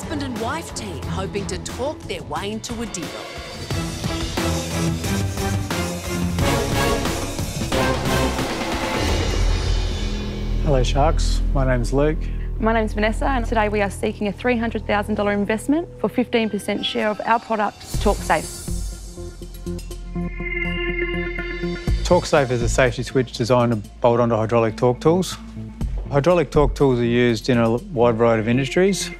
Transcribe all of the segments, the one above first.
husband and wife team hoping to talk their way into a deal. Hello, Sharks. My name's Luke. My name's Vanessa, and today we are seeking a $300,000 investment for 15% share of our product, TorqueSafe. TorqueSafe is a safety switch designed to bolt onto hydraulic torque tools. Hydraulic torque tools are used in a wide variety of industries,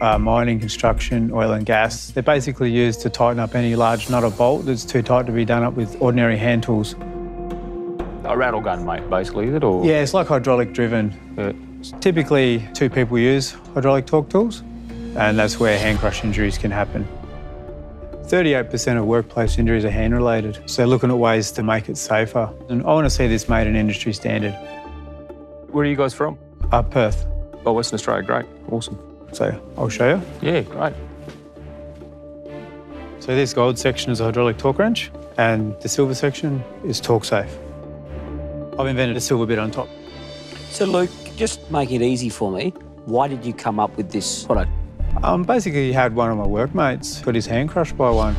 mining, construction, oil and gas. They're basically used to tighten up any large nut or bolt that's too tight to be done up with ordinary hand tools. A rattle gun, mate, basically, is it? Or... Yeah, it's like hydraulic driven. Yeah. Typically, two people use hydraulic torque tools, and that's where hand crush injuries can happen. 38% of workplace injuries are hand related, so looking at ways to make it safer. And I want to see this made an industry standard. Where are you guys from? Perth. Oh, Western Australia, great, awesome. So I'll show you. Yeah, great. So this gold section is a hydraulic torque wrench, and the silver section is TorqueSafe. I've invented a silver bit on top. So Luke, just make it easy for me. Why did you come up with this product? Basically, had one of my workmates got his hand crushed by one.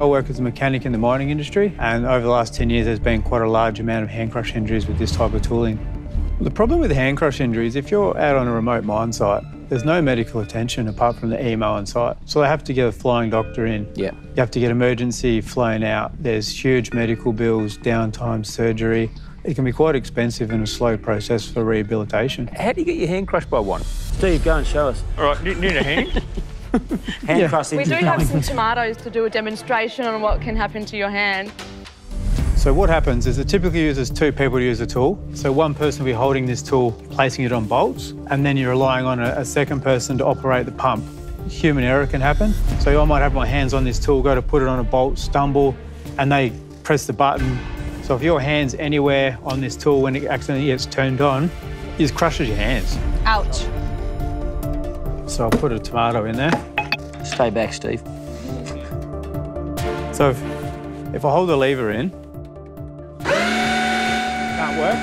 I work as a mechanic in the mining industry, and over the last 10 years, there's been quite a large amount of hand crush injuries with this type of tooling. The problem with hand crush injuries, if you're out on a remote mine site, there's no medical attention apart from the EMO on site. So they have to get a flying doctor in. Yeah. You have to get emergency flown out. There's huge medical bills, downtime, surgery. It can be quite expensive and a slow process for rehabilitation. How do you get your hand crushed by one? Steve, go and show us. All right, need a hand? Hand crushed. We do have some tomatoes to do a demonstration on what can happen to your hand. So what happens is it typically uses two people to use a tool. So one person will be holding this tool, placing it on bolts, and then you're relying on a second person to operate the pump. Human error can happen. So I might have my hands on this tool, go to put it on a bolt, stumble, and they press the button. So if your hand's anywhere on this tool when it accidentally gets turned on, it just crushes your hands. Ouch. So I'll put a tomato in there. Stay back, Steve. So if I hold the lever in, can't work.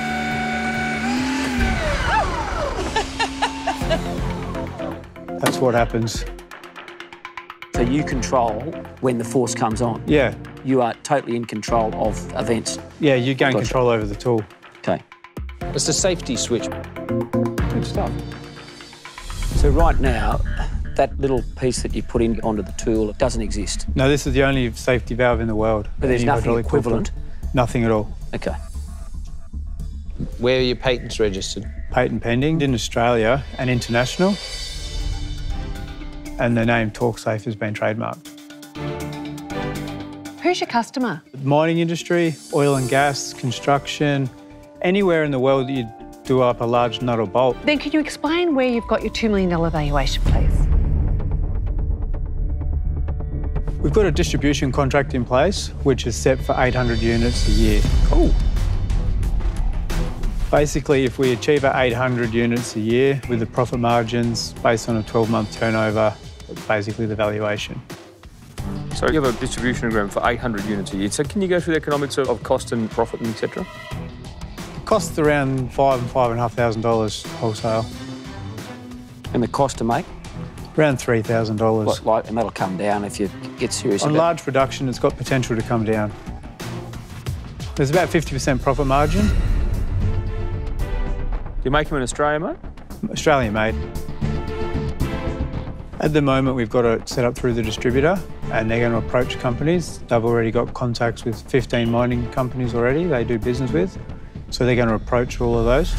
That's what happens. So you control when the force comes on? Yeah. You are totally in control of events. Yeah, you gain control over the tool. Okay. It's a safety switch. Good stuff. So right now, that little piece that you put in onto the tool doesn't exist. No, this is the only safety valve in the world. But there's nothing equivalent? Nothing at all. Okay. Where are your patents registered? Patent pending in Australia and international. And the name TorqueSafe has been trademarked. Who's your customer? Mining industry, oil and gas, construction, anywhere in the world that you do up a large nut or bolt. Then could you explain where you've got your $2 million valuation, please? We've got a distribution contract in place, which is set for 800 units a year. Cool. Basically, if we achieve our 800 units a year with the profit margins based on a 12-month turnover, that's basically the valuation. So you have a distribution agreement for 800 units a year. So can you go through the economics of cost and profit and et cetera? It costs around $5,000 and $5,500 wholesale. And the cost to make? Around $3,000. And that'll come down if you get serious. On large production, it's got potential to come down. There's about 50% profit margin. Do you make them in Australia, mate? Australia made. At the moment, we've got it set up through the distributor, and they're going to approach companies. They've already got contacts with 15 mining companies already they do business with, so they're going to approach all of those.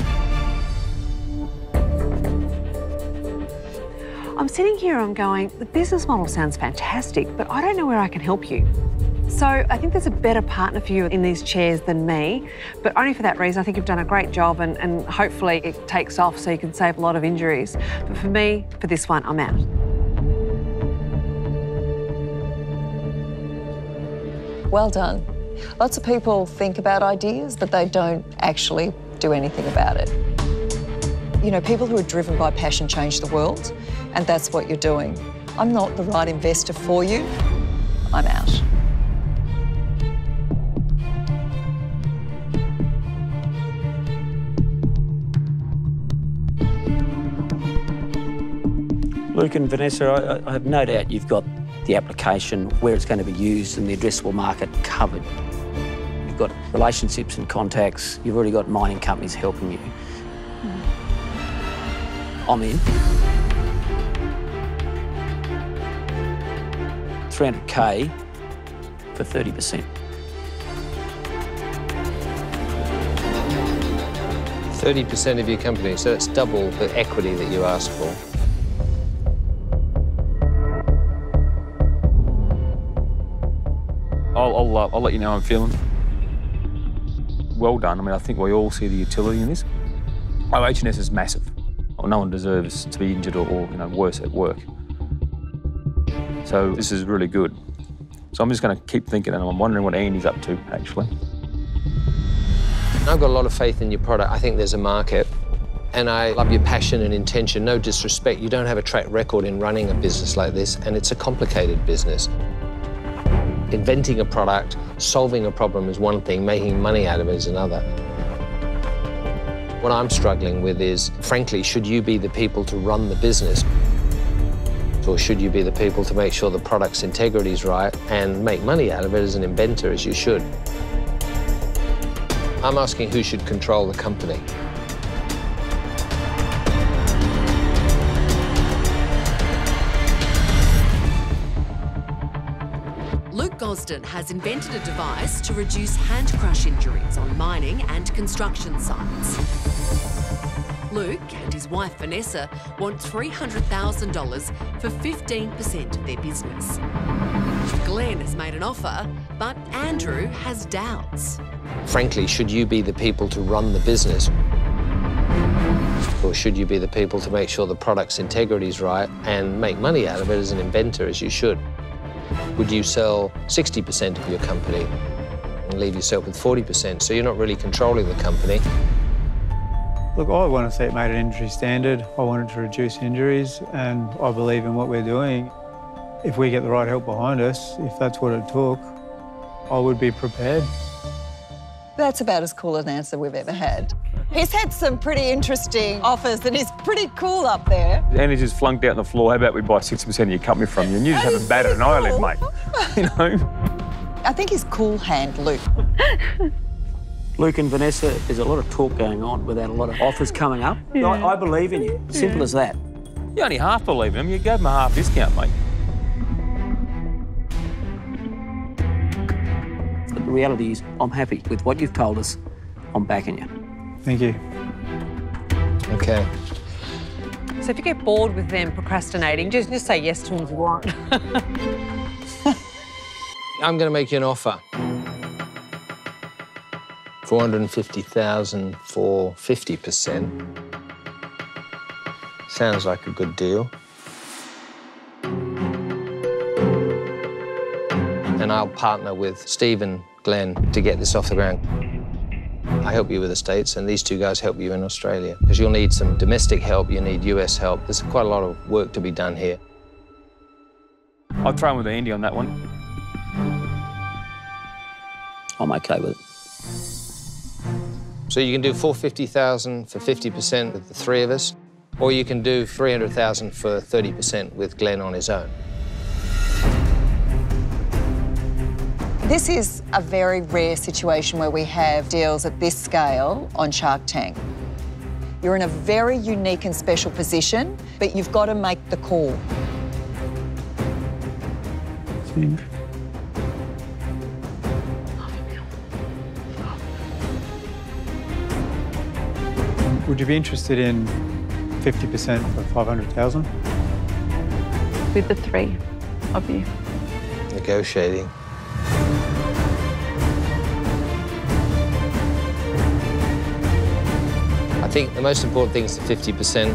I'm sitting here, I'm going, the business model sounds fantastic, but I don't know where I can help you. So I think there's a better partner for you in these chairs than me, but only for that reason. I think you've done a great job, and hopefully it takes off so you can save a lot of injuries. But for me, for this one, I'm out. Well done. Lots of people think about ideas, but they don't actually do anything about it. You know, people who are driven by passion change the world, and that's what you're doing. I'm not the right investor for you. I'm out. Luke and Vanessa, I have no doubt you've got the application, where it's going to be used and the addressable market covered. You've got relationships and contacts. You've already got mining companies helping you. I'm in. 300K for 30%. 30% of your company, so it's double the equity that you asked for. I'll let you know how I'm feeling. Well done. I mean, I think we all see the utility in this. OH&S is massive. Well, no one deserves to be injured or you know, worse at work. So this is really good. So I'm just going to keep thinking, and I'm wondering what Andy's up to, actually. I've got a lot of faith in your product. I think there's a market. And I love your passion and intention. No disrespect, you don't have a track record in running a business like this, and it's a complicated business. Inventing a product, solving a problem is one thing, making money out of it is another. What I'm struggling with is, frankly, should you be the people to run the business? Or should you be the people to make sure the product's integrity is right and make money out of it as an inventor, as you should? I'm asking who should control the company. Luke has invented a device to reduce hand crush injuries on mining and construction sites. Luke and his wife Vanessa want $300,000 for 15% of their business. Glenn has made an offer, but Andrew has doubts. Frankly, should you be the people to run the business? Or should you be the people to make sure the product's integrity is right and make money out of it as an inventor, as you should? Would you sell 60% of your company and leave yourself with 40%, so you're not really controlling the company? Look, I want to see it made an industry standard. I want it to reduce injuries, and I believe in what we're doing. If we get the right help behind us, if that's what it took, I would be prepared. That's about as cool an answer we've ever had. He's had some pretty interesting offers and he's pretty cool up there. Andy just flunked out on the floor, how about we buy 60% of your company from you, and you just haven't batted an eyelid, mate. You know? I think he's cool hand Luke. Luke and Vanessa, there's a lot of talk going on without a lot of offers coming up. Yeah. I believe in you, simple as that. You only half believe in him, you gave him a half discount, mate. But the reality is, I'm happy with what you've told us, I'm backing you. Thank you. Okay. So if you get bored with them procrastinating, just say yes to them if you want. I'm going to make you an offer. $450,000 for 50%. Sounds like a good deal. And I'll partner with Steve and Glenn to get this off the ground. I help you with estates, and these two guys help you in Australia, because you'll need some domestic help, you need US help. There's quite a lot of work to be done here. I'll throw in with Andy on that one. I'm okay with it. So you can do $450,000 for 50% with the three of us, or you can do $300,000 for 30% with Glenn on his own. This is a very rare situation where we have deals at this scale on Shark Tank. You're in a very unique and special position, but you've got to make the call. Steve. Would you be interested in 50% for $500,000? With the three of you. Negotiating. I think the most important thing is the 50%.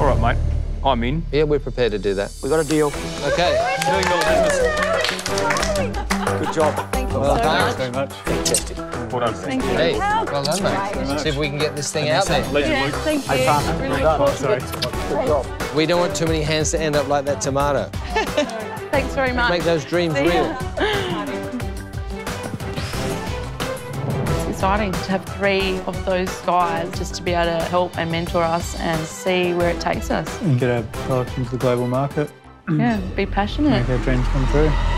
All right, mate. I'm in. Yeah, we're prepared to do that. We've got a deal. Okay. Doing your business. Good job. Thank you so much. Fantastic. Well done. Thank you. Hey, well done, mate. Let's see if we can get this thing out there. Yeah, thank you. Really good job. We don't want too many hands to end up like that tomato. Thanks very much. Make those dreams real. exciting to have three of those guys just to be able to help and mentor us and see where it takes us. And get our product into the global market. Yeah, be passionate. Make our dreams come true.